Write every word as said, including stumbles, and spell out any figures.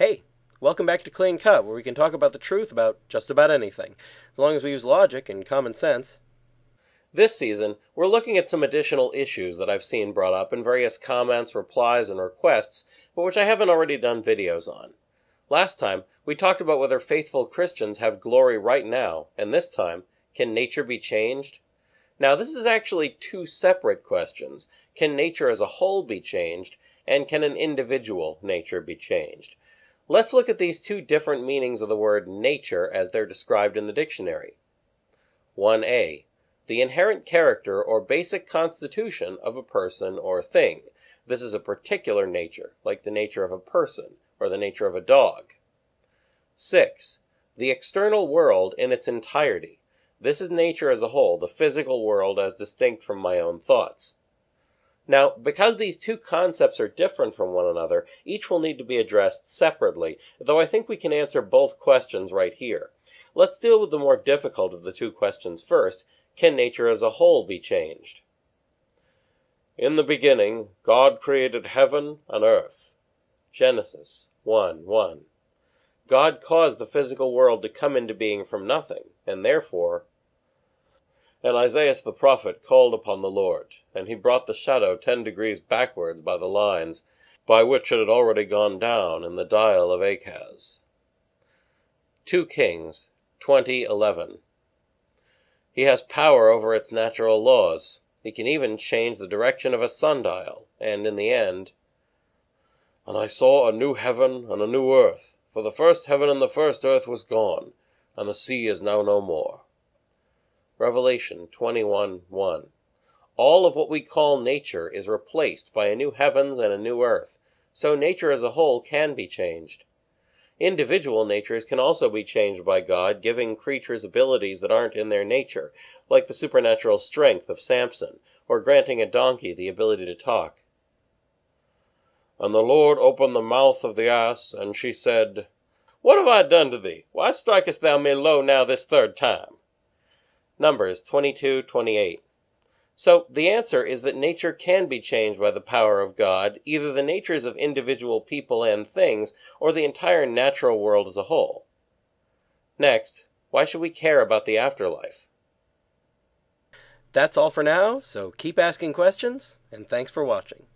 Hey, welcome back to Clean Cut, where we can talk about the truth about just about anything, as long as we use logic and common sense. This season, we're looking at some additional issues that I've seen brought up in various comments, replies, and requests, but which I haven't already done videos on. Last time, we talked about whether faithful Christians have glory right now, and this time, can nature be changed? Now, this is actually two separate questions. Can nature as a whole be changed, and can an individual nature be changed? Let's look at these two different meanings of the word nature as they're described in the dictionary. one A. The inherent character or basic constitution of a person or thing. This is a particular nature, like the nature of a person or the nature of a dog. six. The external world in its entirety. This is nature as a whole, the physical world as distinct from my own thoughts. Now, because these two concepts are different from one another, each will need to be addressed separately, though I think we can answer both questions right here. Let's deal with the more difficult of the two questions first. Can nature as a whole be changed? In the beginning, God created heaven and earth. Genesis one one. God caused the physical world to come into being from nothing, and therefore, And Isaias the prophet called upon the Lord, and he brought the shadow ten degrees backwards by the lines, by which it had already gone down in the dial of Achaz. Two Kings twenty eleven. He has power over its natural laws. He can even change the direction of a sundial, and in the end, And I saw a new heaven and a new earth, for the first heaven and the first earth was gone, and the sea is now no more. Revelation twenty-one one. All of what we call nature is replaced by a new heavens and a new earth, so nature as a whole can be changed. Individual natures can also be changed by God, giving creatures abilities that aren't in their nature, like the supernatural strength of Samson, or granting a donkey the ability to talk. And the Lord opened the mouth of the ass, and she said, What have I done to thee? Why strikest thou me low now this third time? Numbers twenty-two twenty-eight. So, the answer is that nature can be changed by the power of God, either the natures of individual people and things, or the entire natural world as a whole. Next, why should we care about the afterlife? That's all for now, so keep asking questions, and thanks for watching.